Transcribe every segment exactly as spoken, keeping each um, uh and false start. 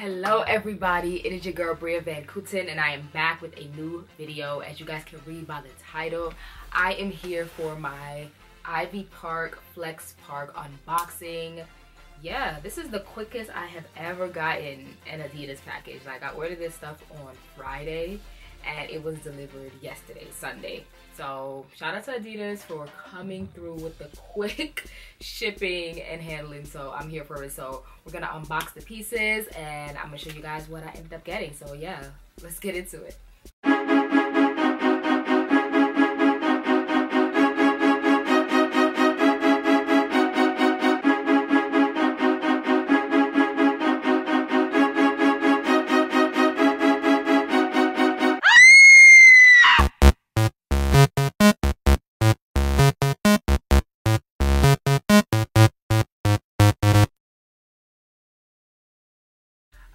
Hello everybody, it is your girl Bria Van Cooten and I am back with a new video. As you guys can read by the title, I am here for my Ivy Park Flex Park unboxing. Yeah, this is the quickest I have ever gotten an Adidas package. Like, I ordered this stuff on Friday and it was delivered yesterday, Sunday. So shout out to Adidas for coming through with the quick shipping and handling. So I'm here for it. So we're gonna unbox the pieces and I'm gonna show you guys what I ended up getting. So yeah, let's get into it.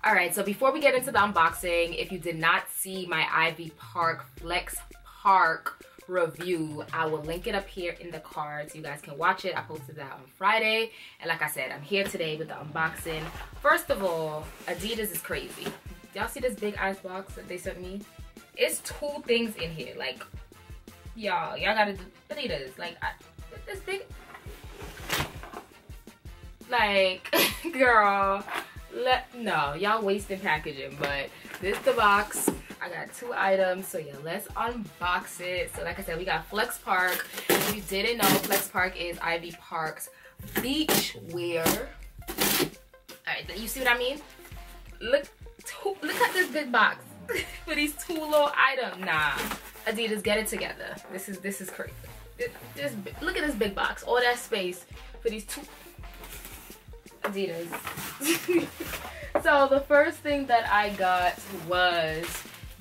Alright, so before we get into the unboxing, if you did not see my Ivy Park Flex Park review, I will link it up here in the card so you guys can watch it. I posted that on Friday. And like I said, I'm here today with the unboxing. First of all, Adidas is crazy. Y'all see this big ice box that they sent me? It's two things in here. Like, y'all, y'all gotta do Adidas. Like, I, this thing. Like, girl. Let, no, y'all wasting packaging, but this is the box. I got two items, so yeah, let's unbox it. So like I said, we got Flex Park. If you didn't know, Flex Park is Ivy Park's beach wear. Alright, you see what I mean? Look, two, look at this big box for these two little items. Nah, Adidas, get it together. This is, this is crazy. This, this, look at this big box. All that space for these two... Adidas. So the first thing that I got was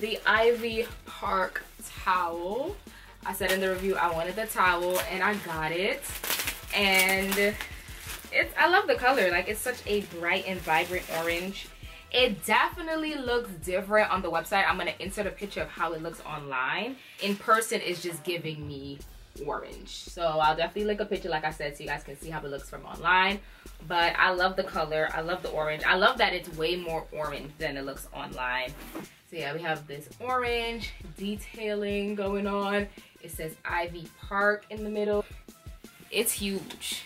the Ivy Park towel. I said in the review I wanted the towel and I got it. And it's, I love the color. Like, it's such a bright and vibrant orange. It definitely looks different on the website. I'm gonna insert a picture of how it looks online. In person, it's just giving me orange. So I'll definitely link a picture, like I said, so you guys can see how it looks from online. But I love the color. I love the orange. I love that it's way more orange than it looks online. So yeah, we have this orange detailing going on. It says Ivy Park in the middle. It's huge.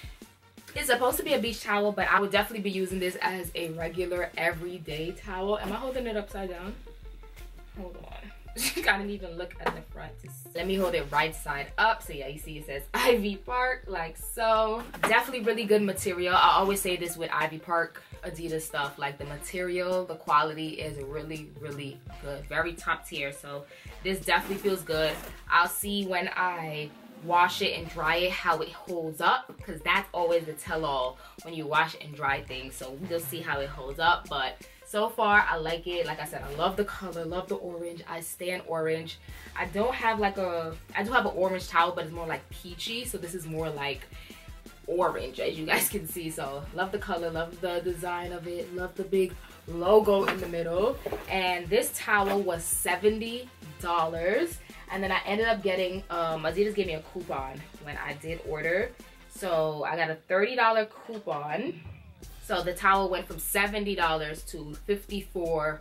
It's supposed to be a beach towel, but I would definitely be using this as a regular everyday towel. Am I holding it upside down? Hold on. I didn't even look at the front. Let me hold it right side up. So yeah, you see it says Ivy Park, like so. Definitely really good material. I always say this with Ivy Park Adidas stuff, like the material, the quality is really, really good. Very top tier. So this definitely feels good. I'll see when I wash it and dry it how it holds up, because that's always the tell-all when you wash and dry things. So we'll see how it holds up, but so far, I like it. Like I said, I love the color, love the orange. I stand orange. I don't have like a, I do have an orange towel, but it's more like peachy. So this is more like orange, as you guys can see. So love the color, love the design of it, love the big logo in the middle. And this towel was seventy dollars. And then I ended up getting, um, Adidas gave me a coupon when I did order. So I got a thirty dollar coupon. So the towel went from seventy dollars to fifty-four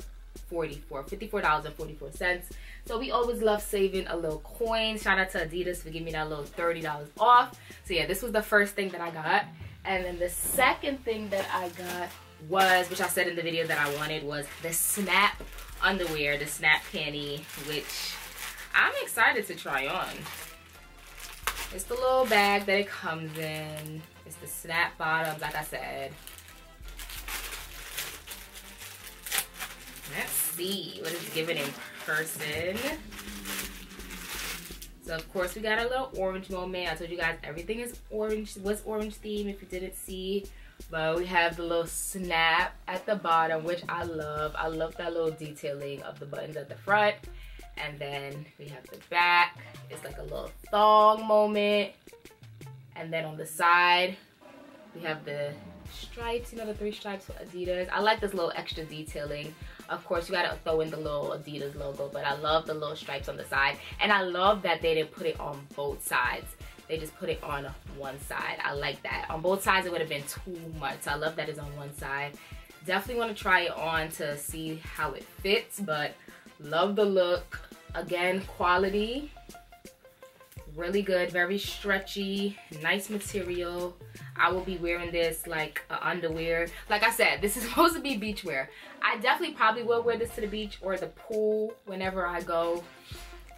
forty-four, fifty-four dollars and forty-four cents. So we always love saving a little coin. Shout out to Adidas for giving me that little thirty dollars off. So yeah, this was the first thing that I got. And then the second thing that I got was, which I said in the video that I wanted, was the snap underwear, the snap panty, which I'm excited to try on. It's the little bag that it comes in. It's the snap bottoms, like I said. Let's see what it's given in person. So of course we got a little orange moment. I told you guys everything is orange, was orange themed if you didn't see. But we have the little snap at the bottom, which I love. I love that little detailing of the buttons at the front. And then we have the back. It's like a little thong moment. And then on the side, we have the stripes, you know, the three stripes for Adidas. I like this little extra detailing. Of course, you gotta throw in the little Adidas logo, but I love the little stripes on the side. And I love that they didn't put it on both sides. They just put it on one side. I like that. On both sides, it would have been too much. So I love that it's on one side. definitely want to try it on to see how it fits, but love the look. Again, quality, really good, very stretchy, nice material. I will be wearing this like uh, underwear. Like I said, this is supposed to be beach wear. I definitely probably will wear this to the beach or the pool whenever I go,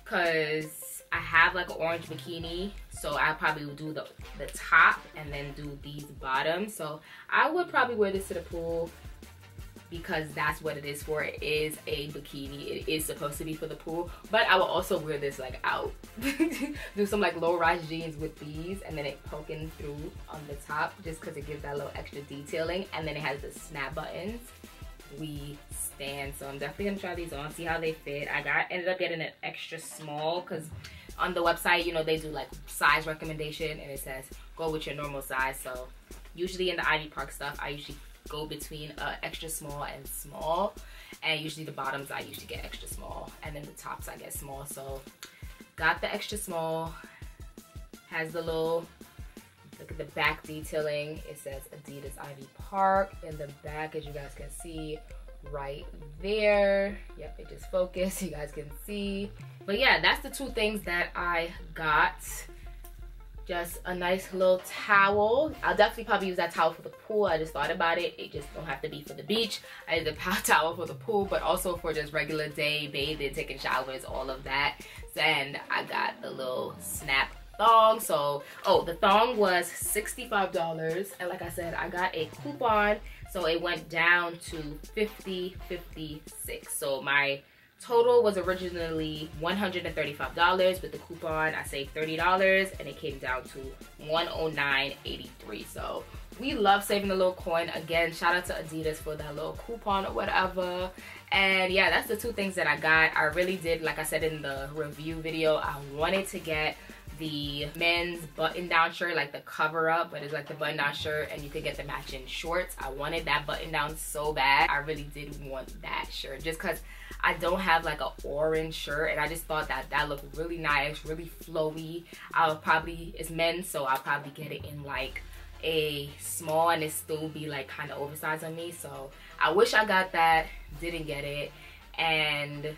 because I have like an orange bikini, so I probably will do the, the top and then do these bottoms. So I would probably wear this to the pool, because that's what it is for. It is a bikini. It is supposed to be for the pool. But I will also wear this like out. Do some like low-rise jeans with these, and then it poking through on the top just because it gives that little extra detailing. And then it has the snap buttons. We stand. So I'm definitely gonna try these on, see how they fit. I got ended up getting an extra small because on the website, you know, they do like size recommendation and it says go with your normal size. So usually in the Ivy Park stuff, I usually go between uh, extra small and small, and usually the bottoms I usually get extra small, and then the tops I get small. So got the extra small. Has the little, look at the back detailing, it says Adidas Ivy Park in the back, as you guys can see right there. Yep, it just focused, you guys can see. But yeah, that's the two things that I got. Just a nice little towel. I'll definitely probably use that towel for the pool. I just thought about it. It just don't have to be for the beach. I did the towel for the pool, but also for just regular day bathing, taking showers, all of that. Then I got the little snap thong. So, oh, the thong was sixty-five dollars. And like I said, I got a coupon. So it went down to fifty fifty-six. So my total was originally one hundred thirty-five dollars. With the coupon, I saved thirty dollars and it came down to one oh nine eighty-three. So we love saving the little coin. Again, shout out to Adidas for that little coupon or whatever. And yeah, that's the two things that I got. I really did, like I said in the review video, I wanted to get the men's button-down shirt, like the cover-up, but it's like the button-down shirt and you could get the matching shorts. I wanted that button-down so bad. I really did want that shirt just because I don't have like an orange shirt, and I just thought that that looked really nice, really flowy. I'll probably, it's men's, so I'll probably get it in like a small and it still be like kind of oversized on me. So I wish I got that, didn't get it. And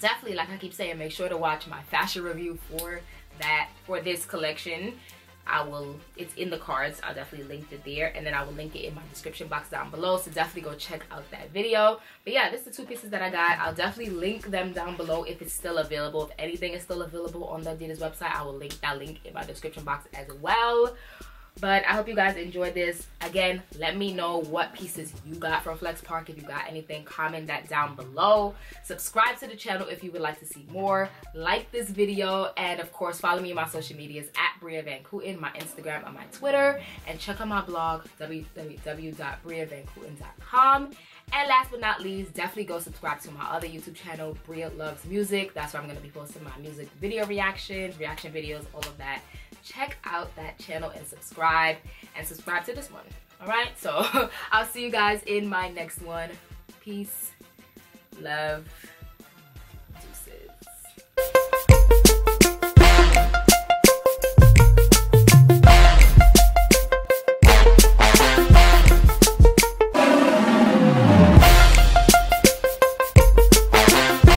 definitely, like I keep saying, make sure to watch my fashion review for that, for this collection. I will, it's in the cards, I'll definitely link it there, and then I will link it in my description box down below, so definitely go check out that video. But yeah, this is the two pieces that I got. I'll definitely link them down below if it's still available. If anything is still available on the Adidas website, I will link that link in my description box as well. But I hope you guys enjoyed this. Again, let me know what pieces you got from Flex Park. If you got anything, comment that down below. Subscribe to the channel if you would like to see more. Like this video. And of course, follow me on my social medias at Bria Van Cooten, my Instagram and my Twitter. And check out my blog, w w w dot bria van cooten dot com. And last but not least, definitely go subscribe to my other YouTube channel, Bria Loves Music. That's where I'm going to be posting my music video reactions, reaction videos, all of that. Check out that channel and subscribe, and subscribe to this one. All right, so I'll see you guys in my next one. Peace, love.